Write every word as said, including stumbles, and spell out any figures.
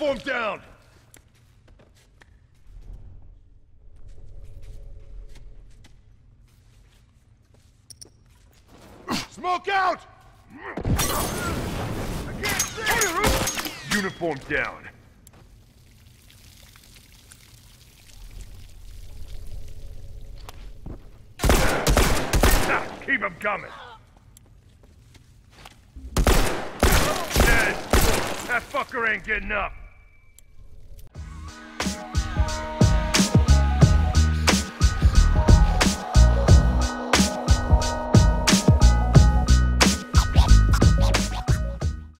Uniform down! Smoke out! I can't see. Uniform down. Keep them coming. That fucker ain't getting up.